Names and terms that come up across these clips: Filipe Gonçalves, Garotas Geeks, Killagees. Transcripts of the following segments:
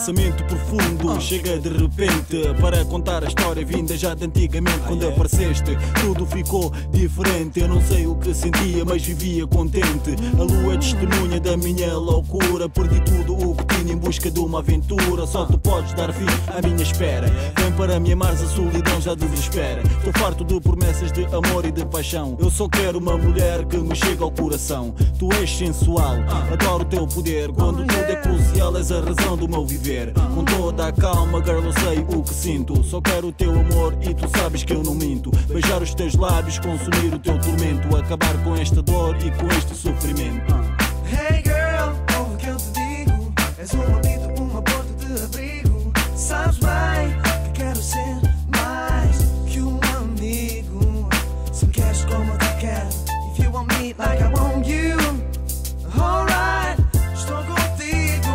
pensamento profundo chega de repente para contar a história vinda já de antigamente. Quando apareceste, tudo ficou diferente. Eu não sei o que sentia, mas vivia contente. A lua é testemunha da minha loucura. Perdi tudo o que tinha em busca de uma aventura. Só tu podes dar fim à minha espera. Vem para me amares, a solidão já desespera. Estou farto de promessas de amor e de paixão. Eu só quero uma mulher que me chegue ao coração. Tu és sensual, adoro o teu poder. Quando tudo é crucial, és a razão do meu viver. Com toda a calma, girl, eu sei o que sinto. Só quero o teu amor e tu sabes que eu não minto. Beijar os teus lábios, consumir o teu tormento, acabar com esta dor e com este sofrimento. Hey girl, ouve o que eu te digo. És um amigo, uma porta de abrigo. Sabes bem que quero ser mais que um amigo. Se me queres como eu te quero, if you want me like I want you, alright, estou contigo.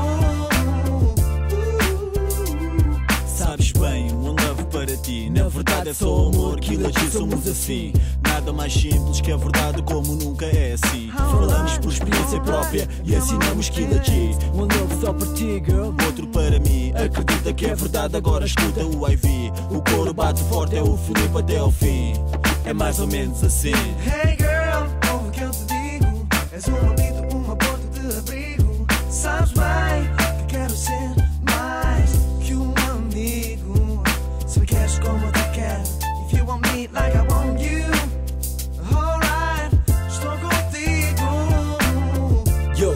Sabes bem, um love para ti. Na verdade é só amor, Killagees, somos assim. Nada mais simples que a verdade, como nunca é assim. Falamos por experiência própria e assinamos Killagees. Um love só para ti, girl, outro para mim. Acredita que é verdade, agora escuta o IV. O coro bate forte, é o Filipe até ao fim. É mais ou menos assim. Hey girl, ouve o que eu te digo. És um amigo, uma porta de abrigo. Sabes bem que quero ser mais que um amigo. Se me queres como eu te quero, if you want me like I want you, alright, estou contigo. Yo,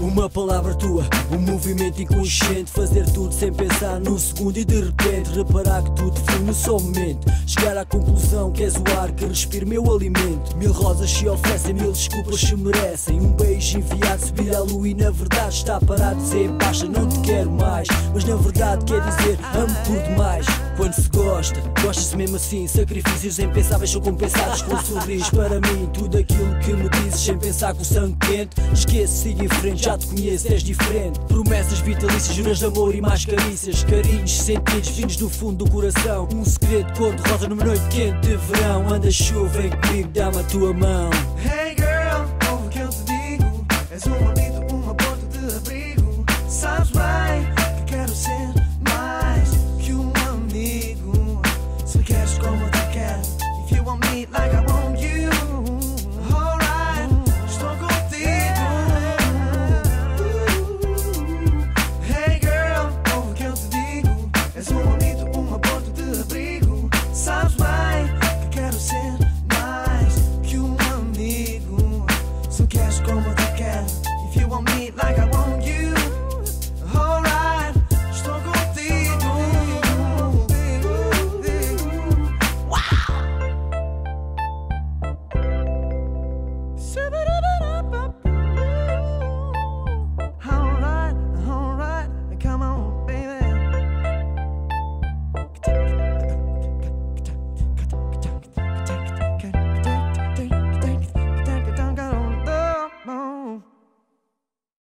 uma palavra tua, um movimento inconsciente. Fazer tudo sem pensar no segundo e de repente reparar que tudo foi no só momento. Chegar à conclusão que és o ar que respiro meu alimento. Mil rosas se oferecem, mil desculpas se merecem. Um beijo enviado, subir à lua e na verdade está parado. Sem baixa, não te quero mais, mas na verdade quer dizer amo por demais. Quando se gosta, gosta-se mesmo assim. Sacrifícios impensáveis são compensados com um sorriso. Para mim, tudo aquilo que me dizes sem pensar com o sangue quente. Esquece, siga em frente, já te conheço, és diferente. Promessas vitalícias, juras de amor e mais carícias. Carinhos, sentidos, vindos do fundo do coração. Um segredo cor-de-rosa numa noite quente de verão. Anda chuva, vem comigo, dá-me a tua mão.